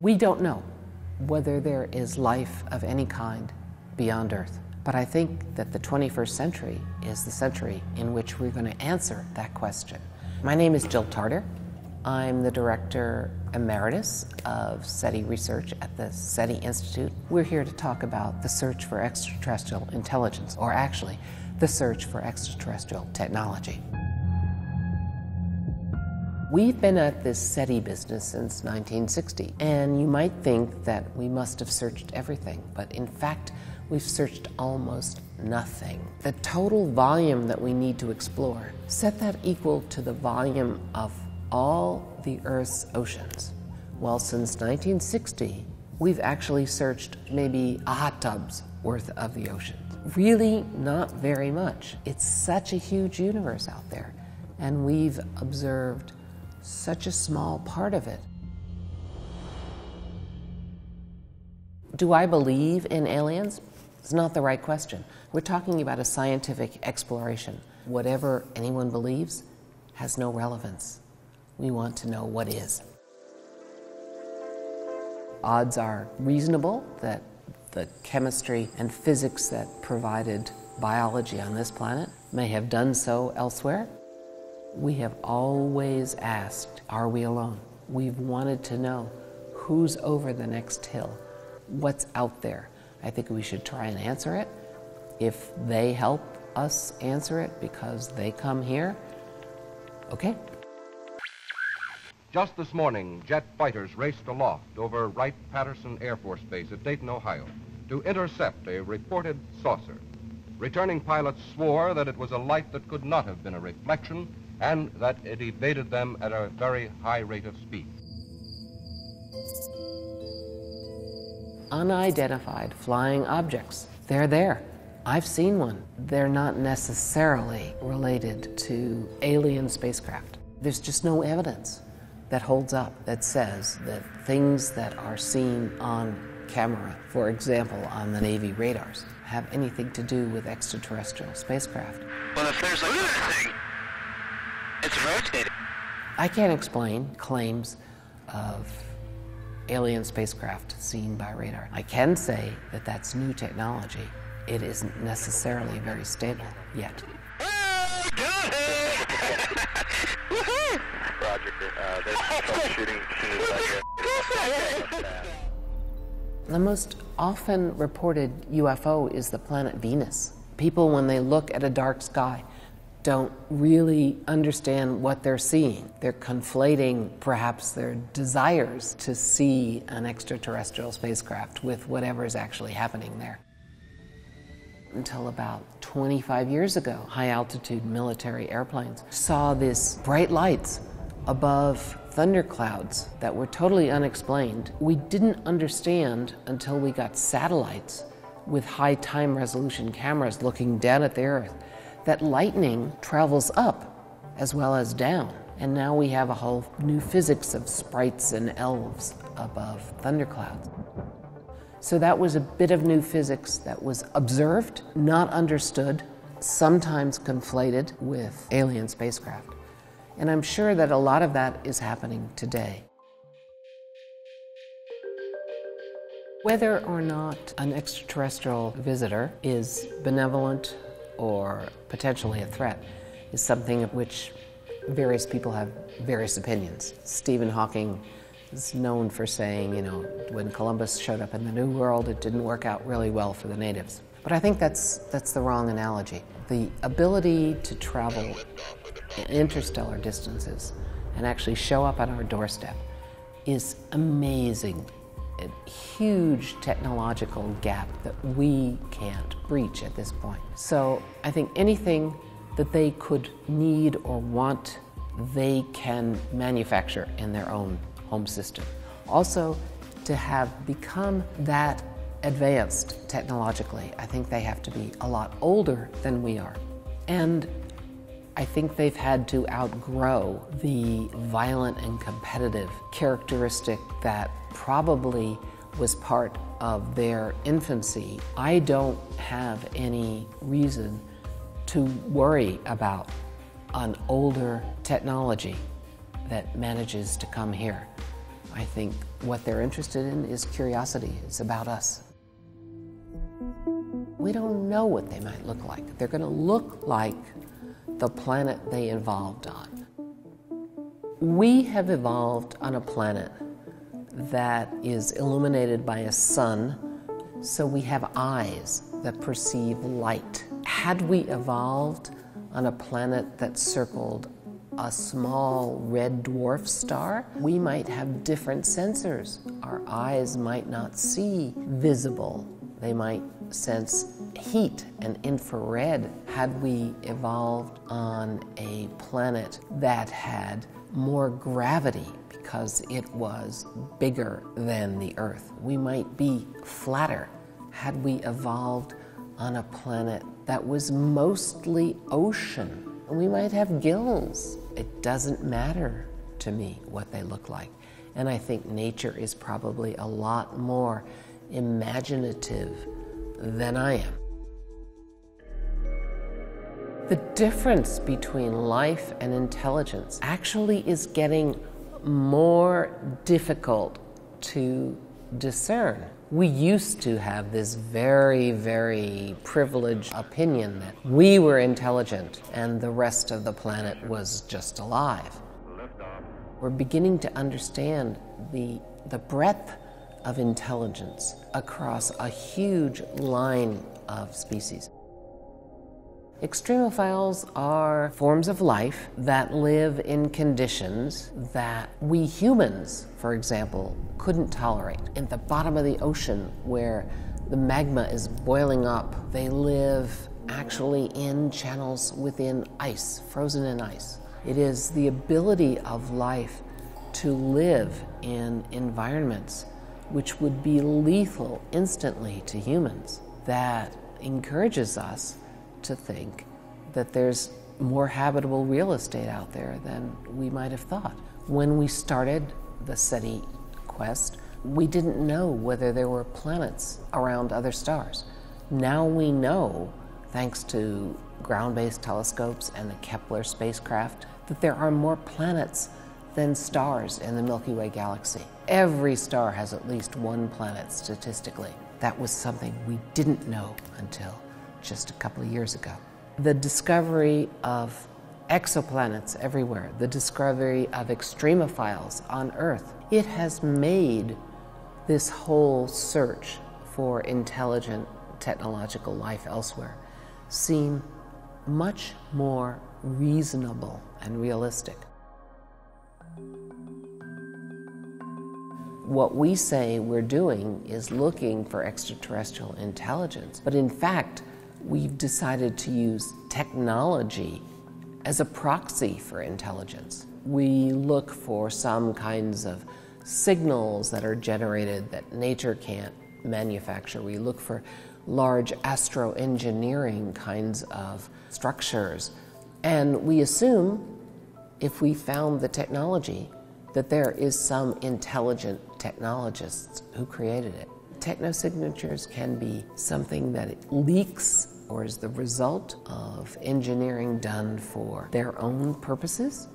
We don't know whether there is life of any kind beyond Earth, but I think that the 21st century is the century in which we're going to answer that question. My name is Jill Tarter. I'm the Director Emeritus of SETI Research at the SETI Institute. We're here to talk about the search for extraterrestrial intelligence, or actually, the search for extraterrestrial technology. We've been at this SETI business since 1960, and you might think that we must have searched everything, but in fact, we've searched almost nothing. The total volume that we need to explore, set that equal to the volume of all the Earth's oceans. Well, since 1960, we've actually searched maybe a hot tub's worth of the ocean. Really not very much. It's such a huge universe out there, and we've observed such a small part of it. Do I believe in aliens? It's not the right question. We're talking about a scientific exploration. Whatever anyone believes has no relevance. We want to know what is. Odds are reasonable that the chemistry and physics that provided biology on this planet may have done so elsewhere. We have always asked, are we alone? We've wanted to know who's over the next hill, what's out there. I think we should try and answer it. If they help us answer it because they come here, okay. Just this morning, jet fighters raced aloft over Wright-Patterson Air Force Base at Dayton, Ohio, to intercept a reported saucer. Returning pilots swore that it was a light that could not have been a reflection, and that it evaded them at a very high rate of speed. Unidentified flying objects, they're there. I've seen one. They're not necessarily related to alien spacecraft. There's just no evidence that holds up that says that things that are seen on camera, for example, on the Navy radars, have anything to do with extraterrestrial spacecraft. Well, if there's a thing, it's rotating. I can't explain claims of alien spacecraft seen by radar. I can say that that's new technology. It isn't necessarily very stable yet. Oh, got it! Roger, there's troubleshooting as soon as I get. The most often reported UFO is the planet Venus. People, when they look at a dark sky, don't really understand what they're seeing. They're conflating perhaps their desires to see an extraterrestrial spacecraft with whatever is actually happening there. Until about 25 years ago, high-altitude military airplanes saw these bright lights above thunderclouds that were totally unexplained. We didn't understand until we got satellites with high time resolution cameras looking down at the Earth that lightning travels up as well as down. And now we have a whole new physics of sprites and elves above thunderclouds. So that was a bit of new physics that was observed, not understood, sometimes conflated with alien spacecraft. And I'm sure that a lot of that is happening today. Whether or not an extraterrestrial visitor is benevolent or potentially a threat is something of which various people have various opinions. Stephen Hawking is known for saying, you know, when Columbus showed up in the New World, it didn't work out really well for the natives. But I think that's the wrong analogy. The ability to travel interstellar distances and actually show up on our doorstep is amazing. A huge technological gap that we can't breach at this point. So I think anything that they could need or want, they can manufacture in their own home system. Also, to have become that advanced technologically, I think they have to be a lot older than we are. And I think they've had to outgrow the violent and competitive characteristic that probably was part of their infancy. I don't have any reason to worry about an older technology that manages to come here. I think what they're interested in is curiosity. It's about us. We don't know what they might look like. They're going to look like the planet they evolved on. We have evolved on a planet that is illuminated by a sun, so we have eyes that perceive light. Had we evolved on a planet that circled a small red dwarf star, we might have different sensors. Our eyes might not see visible. They might sense heat and infrared. Had we evolved on a planet that had more gravity because it was bigger than the Earth, we might be flatter. Had we evolved on a planet that was mostly ocean, we might have gills. It doesn't matter to me what they look like. And I think nature is probably a lot more imaginative than I am. The difference between life and intelligence actually is getting more difficult to discern. We used to have this very, very privileged opinion that we were intelligent and the rest of the planet was just alive. We're beginning to understand the breadth of intelligence across a huge line of species. Extremophiles are forms of life that live in conditions that we humans, for example, couldn't tolerate. At the bottom of the ocean where the magma is boiling up, they live actually in channels within ice, frozen in ice. It is the ability of life to live in environments which would be lethal instantly to humans that encourages us to think that there's more habitable real estate out there than we might have thought. When we started the SETI quest, we didn't know whether there were planets around other stars. Now we know, thanks to ground-based telescopes and the Kepler spacecraft, that there are more planets than stars in the Milky Way galaxy. Every star has at least one planet statistically. That was something we didn't know until just a couple of years ago. The discovery of exoplanets everywhere, the discovery of extremophiles on Earth, it has made this whole search for intelligent technological life elsewhere seem much more reasonable and realistic. What we say we're doing is looking for extraterrestrial intelligence, but in fact, we've decided to use technology as a proxy for intelligence. We look for some kinds of signals that are generated that nature can't manufacture. We look for large astro-engineering kinds of structures. And we assume, if we found the technology, that there is some intelligent technologists who created it. Technosignatures can be something that leaks or is the result of engineering done for their own purposes,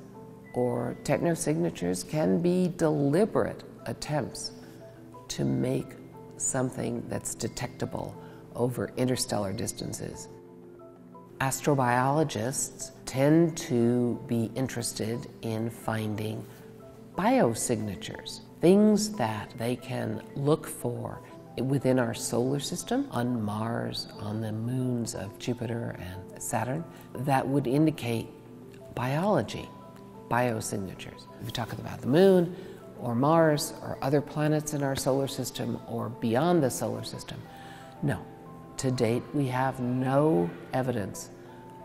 or technosignatures can be deliberate attempts to make something that's detectable over interstellar distances. Astrobiologists tend to be interested in finding biosignatures, things that they can look for within our solar system, on Mars, on the moons of Jupiter and Saturn, that would indicate biology, biosignatures. If we're talking about the moon or Mars or other planets in our solar system or beyond the solar system, no. To date, we have no evidence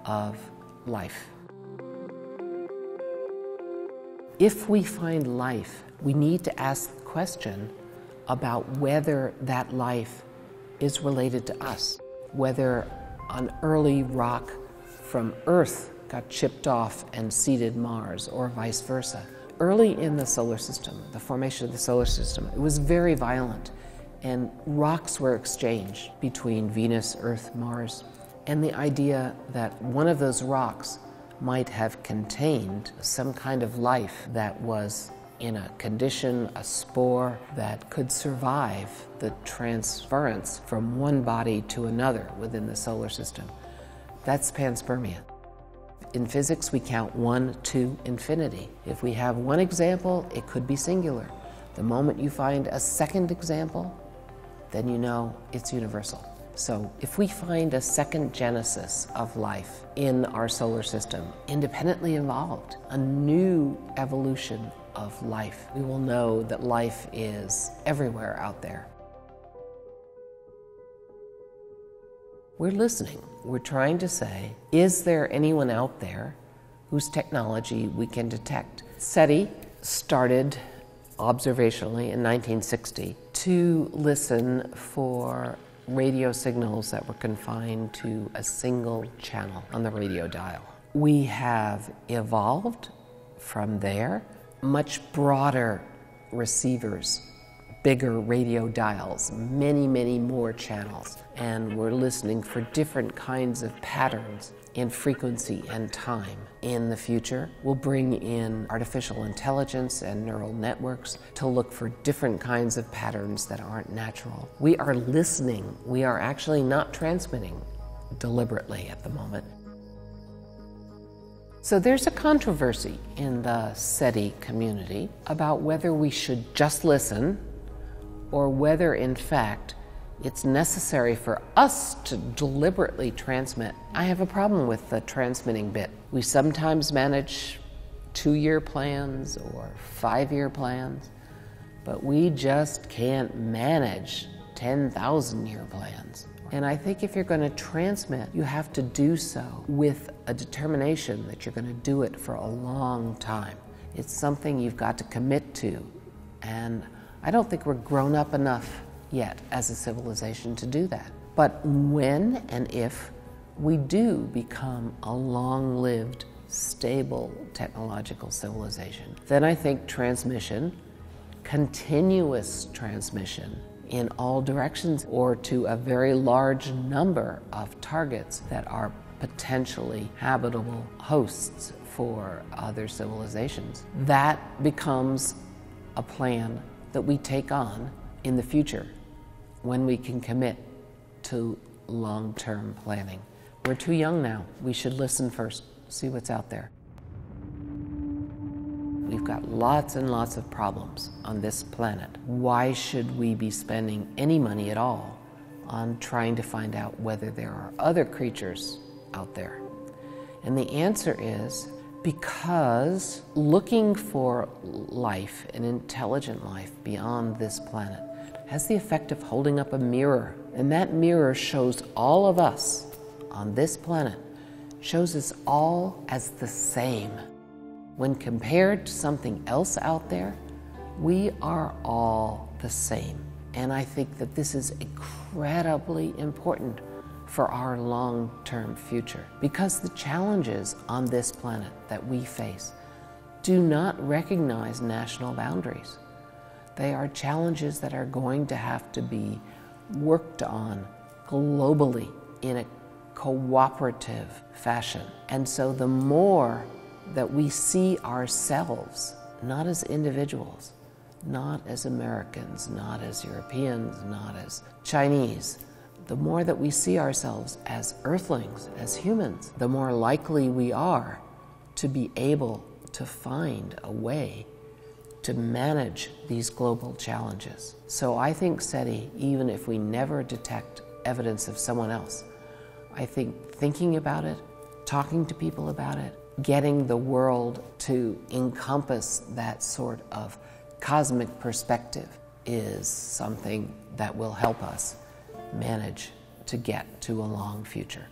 of life. If we find life, we need to ask the question about whether that life is related to us, whether an early rock from Earth got chipped off and seeded Mars, or vice versa. Early in the solar system, the formation of the solar system, it was very violent, and rocks were exchanged between Venus, Earth, Mars, and the idea that one of those rocks might have contained some kind of life that was in a condition, a spore, that could survive the transference from one body to another within the solar system. That's panspermia. In physics, we count 1 to infinity. If we have one example, it could be singular. The moment you find a second example, then you know it's universal. So if we find a second genesis of life in our solar system, independently evolved, a new evolution of life, we will know that life is everywhere out there. We're listening. We're trying to say, is there anyone out there whose technology we can detect? SETI started observationally in 1960 to listen for radio signals that were confined to a single channel on the radio dial. We have evolved from there, much broader receivers, bigger radio dials, many, many more channels, and we're listening for different kinds of patterns in frequency and time. In the future, we'll bring in artificial intelligence and neural networks to look for different kinds of patterns that aren't natural. We are listening. We are actually not transmitting deliberately at the moment. So there's a controversy in the SETI community about whether we should just listen or whether, in fact, it's necessary for us to deliberately transmit. I have a problem with the transmitting bit. We sometimes manage 2-year plans or 5-year plans, but we just can't manage 10,000-year plans. And I think if you're going to transmit, you have to do so with a determination that you're going to do it for a long time. It's something you've got to commit to, and I don't think we're grown up enough yet as a civilization to do that. But when and if we do become a long-lived, stable technological civilization, then I think transmission, continuous transmission in all directions or to a very large number of targets that are potentially habitable hosts for other civilizations, that becomes a plan that we take on in the future when we can commit to long-term planning. We're too young now. We should listen first, see what's out there. We've got lots and lots of problems on this planet. Why should we be spending any money at all on trying to find out whether there are other creatures out there? And the answer is because looking for life, an intelligent life beyond this planet, has the effect of holding up a mirror. And that mirror shows all of us on this planet, shows us all as the same. When compared to something else out there, we are all the same. And I think that this is incredibly important for our long-term future, because the challenges on this planet that we face do not recognize national boundaries. They are challenges that are going to have to be worked on globally in a cooperative fashion. And so the more that we see ourselves, not as individuals, not as Americans, not as Europeans, not as Chinese, the more that we see ourselves as earthlings, as humans, the more likely we are to be able to find a way to manage these global challenges. So I think SETI, even if we never detect evidence of someone else, I think thinking about it, talking to people about it, getting the world to encompass that sort of cosmic perspective is something that will help us manage to get to a long future.